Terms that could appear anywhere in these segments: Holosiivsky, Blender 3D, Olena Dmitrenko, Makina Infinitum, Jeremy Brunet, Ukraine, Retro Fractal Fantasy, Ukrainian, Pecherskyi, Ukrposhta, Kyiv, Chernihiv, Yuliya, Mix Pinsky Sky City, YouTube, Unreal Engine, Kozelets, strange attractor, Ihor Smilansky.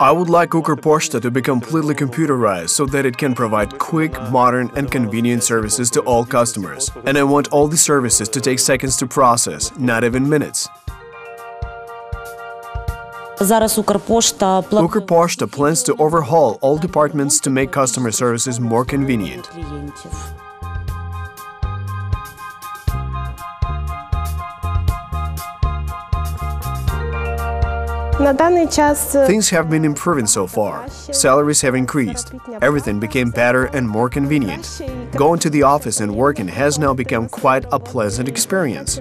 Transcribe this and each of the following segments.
I would like Ukrposhta to be completely computerized so that it can provide quick, modern and convenient services to all customers. And I want all the services to take seconds to process, not even minutes. Ukrposhta plans to overhaul all departments to make customer services more convenient. Things have been improving so far. Salaries have increased. Everything became better and more convenient. Going to the office and working has now become quite a pleasant experience.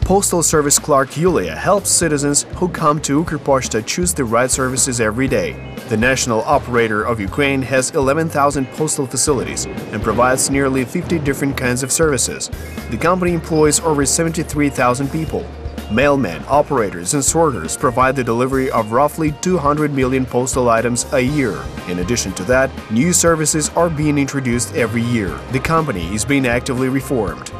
Postal Service Clerk Yuliya helps citizens who come to Ukrposhta choose the right services every day. The national operator of Ukraine has 11,000 postal facilities and provides nearly 50 different kinds of services. The company employs over 73,000 people. Mailmen, operators and sorters provide the delivery of roughly 200 million postal items a year. In addition to that, new services are being introduced every year. The company is being actively reformed.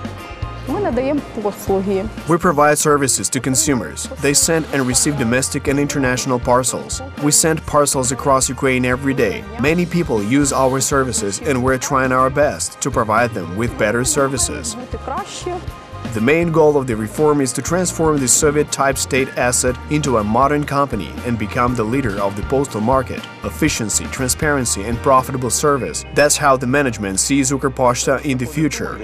We provide services to consumers. They send and receive domestic and international parcels. We send parcels across Ukraine every day. Many people use our services and we're trying our best to provide them with better services. The main goal of the reform is to transform the Soviet-type state asset into a modern company and become the leader of the postal market. Efficiency, transparency and profitable service – that's how the management sees Ukrposhta in the future.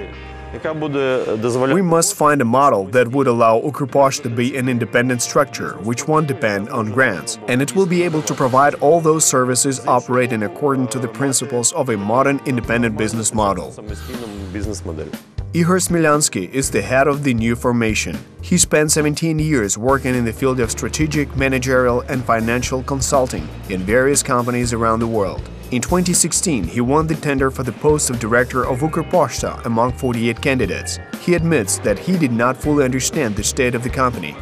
We must find a model that would allow Ukrposhta to be an independent structure, which won't depend on grants, and it will be able to provide all those services operating according to the principles of a modern independent business model. Ihor Smilansky is the head of the new formation. He spent 17 years working in the field of strategic, managerial and financial consulting in various companies around the world. In 2016, he won the tender for the post of director of Ukrposhta among 48 candidates. He admits that he did not fully understand the state of the company.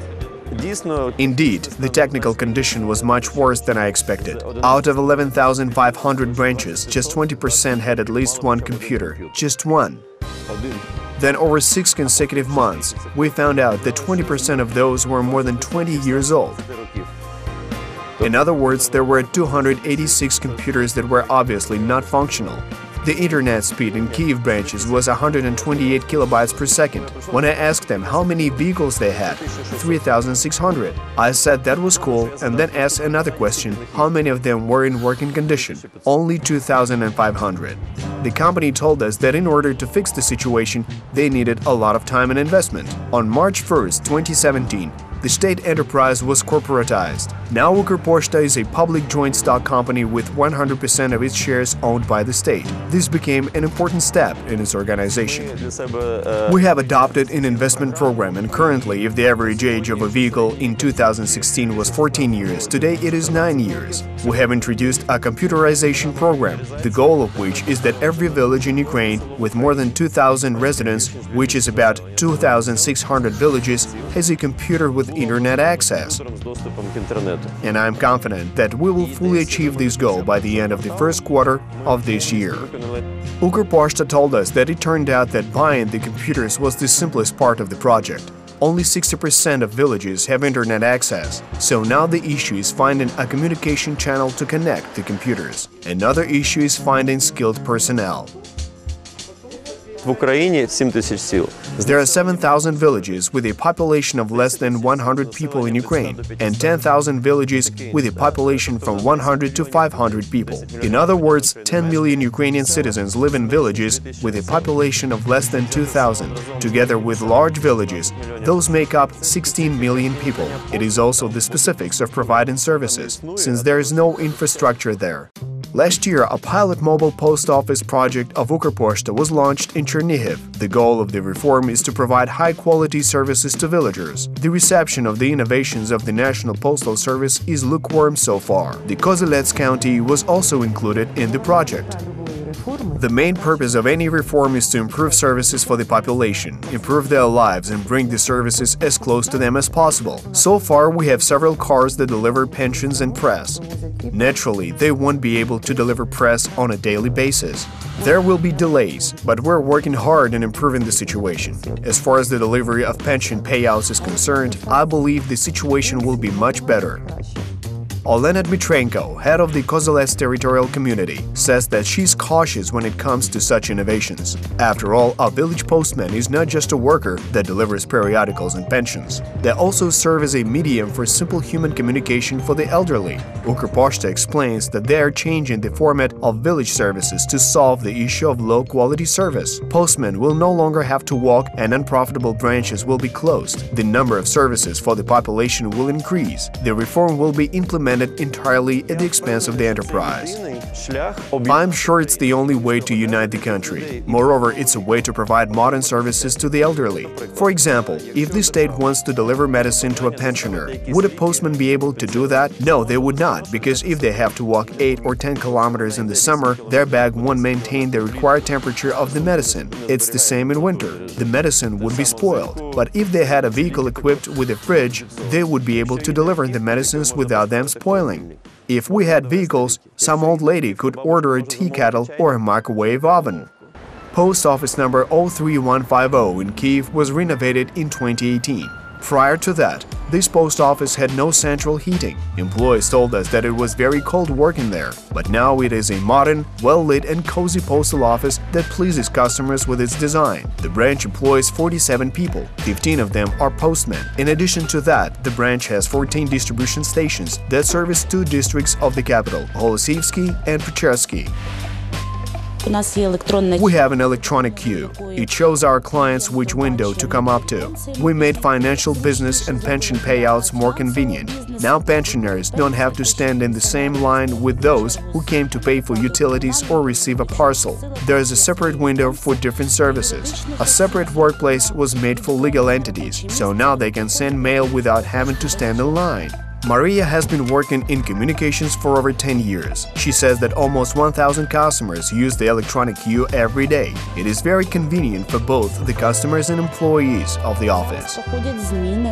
Indeed, the technical condition was much worse than I expected. Out of 11,500 branches, just 20% had at least one computer. Just one. Then, over 6 consecutive months, we found out that 20% of those were more than 20 years old. In other words, there were 286 computers that were obviously not functional. The internet speed in Kyiv branches was 128 kilobytes per second. When I asked them how many vehicles they had, 3,600. I said that was cool and then asked another question, how many of them were in working condition? Only 2,500. The company told us that in order to fix the situation, they needed a lot of time and investment. On March 1st, 2017, the state enterprise was corporatized. Now Ukrposhta is a public joint stock company with 100% of its shares owned by the state. This became an important step in its organization. We have adopted an investment program, and currently, if the average age of a vehicle in 2016 was 14 years, today it is 9 years. We have introduced a computerization program, the goal of which is that every village in Ukraine with more than 2,000 residents, which is about 2,600 villages, has a computer with internet access. And I'm confident that we will fully achieve this goal by the end of the first quarter of this year. Ukrposhta told us that it turned out that buying the computers was the simplest part of the project. Only 60% of villages have internet access, so now the issue is finding a communication channel to connect the computers. Another issue is finding skilled personnel. There are 7,000 villages with a population of less than 100 people in Ukraine and 10,000 villages with a population from 100 to 500 people. In other words, 10 million Ukrainian citizens live in villages with a population of less than 2,000. Together with large villages, those make up 16 million people. It is also the specifics of providing services, since there is no infrastructure there. Last year, a pilot mobile post office project of Ukrposhta was launched in Chernihiv. The goal of the reform is to provide high-quality services to villagers. The reception of the innovations of the National Postal Service is lukewarm so far. The Kozelets county was also included in the project. The main purpose of any reform is to improve services for the population, improve their lives and bring the services as close to them as possible. So far, we have several cars that deliver pensions and press. Naturally, they won't be able to deliver press on a daily basis. There will be delays, but we're working hard in improving the situation. As far as the delivery of pension payouts is concerned, I believe the situation will be much better. Olena Dmitrenko, head of the Kozelets territorial community, says that she's cautious when it comes to such innovations. After all, a village postman is not just a worker that delivers periodicals and pensions. They also serve as a medium for simple human communication for the elderly. Ukrposhta explains that they are changing the format of village services to solve the issue of low-quality service. Postmen will no longer have to walk and unprofitable branches will be closed. The number of services for the population will increase. The reform will be implemented entirely at the expense of the enterprise. I'm sure it's the only way to unite the country. Moreover, it's a way to provide modern services to the elderly. For example, if the state wants to deliver medicine to a pensioner, would a postman be able to do that? No, they would not, because if they have to walk 8 or 10 kilometers in the summer, their bag won't maintain the required temperature of the medicine. It's the same in winter. The medicine would be spoiled. But if they had a vehicle equipped with a fridge, they would be able to deliver the medicines without them spoiling. If we had vehicles, some old lady could order a tea kettle or a microwave oven. Post office number 03150 in Kyiv was renovated in 2018. Prior to that, this post office had no central heating. Employees told us that it was very cold working there, but now it is a modern, well-lit and cozy postal office that pleases customers with its design. The branch employs 47 people, 15 of them are postmen. In addition to that, the branch has 14 distribution stations that service 2 districts of the capital, Holosiivsky and Pecherskyi. We have an electronic queue. It shows our clients which window to come up to. We made financial business and pension payouts more convenient. Now pensioners don't have to stand in the same line with those who came to pay for utilities or receive a parcel. There is a separate window for different services. A separate workplace was made for legal entities, so now they can send mail without having to stand in line. Maria has been working in communications for over 10 years. She says that almost 1,000 customers use the electronic queue every day. It is very convenient for both the customers and employees of the office.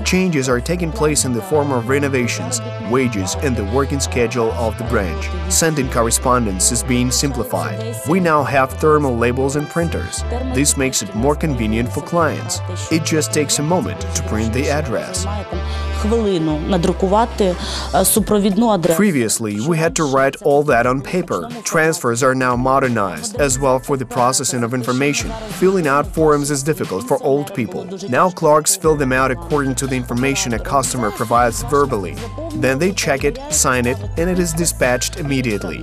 Changes are taking place in the form of renovations, wages and the working schedule of the branch. Sending correspondence is being simplified. We now have thermal labels and printers. This makes it more convenient for clients. It just takes a moment to print the address. Previously, we had to write all that on paper. Transfers are now modernized, as well for the processing of information. Filling out forms is difficult for old people. Now clerks fill them out according to the information a customer provides verbally. Then they check it, sign it, and it is dispatched immediately.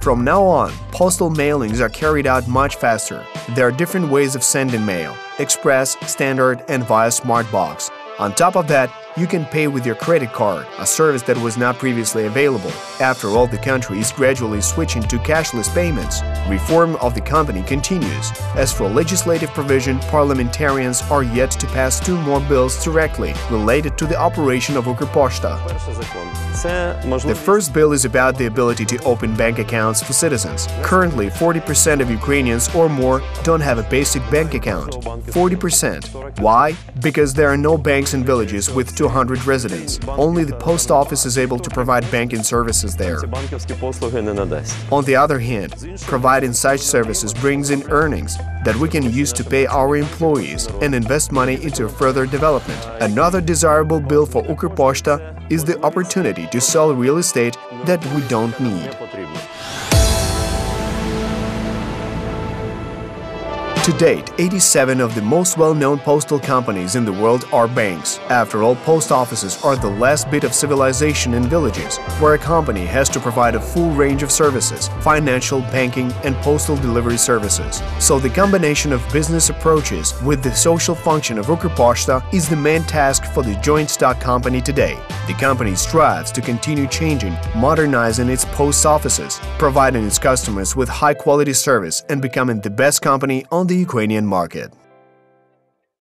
From now on, postal mailings are carried out much faster. There are different ways of sending mail: express, standard, and via Smartbox. On top of that, you can pay with your credit card, a service that was not previously available. After all, the country is gradually switching to cashless payments. Reform of the company continues. As for legislative provision, parliamentarians are yet to pass 2 more bills directly related to the operation of Ukrposhta. The first bill is about the ability to open bank accounts for citizens. Currently, 40% of Ukrainians or more don't have a basic bank account. 40%. Why? Because there are no banks in villages with 200 residents. Only the post office is able to provide banking services there. On the other hand, providing such services brings in earnings that we can use to pay our employees and invest money into further development. Another desirable bill for Ukrposhta is the opportunity to sell real estate that we don't need. To date, 87 of the most well-known postal companies in the world are banks. After all, post offices are the last bit of civilization in villages, where a company has to provide a full range of services – financial, banking and postal delivery services. So the combination of business approaches with the social function of Ukrposhta is the main task for the joint stock company today. The company strives to continue changing, modernizing its post offices, providing its customers with high-quality service and becoming the best company on the Ukrainian market.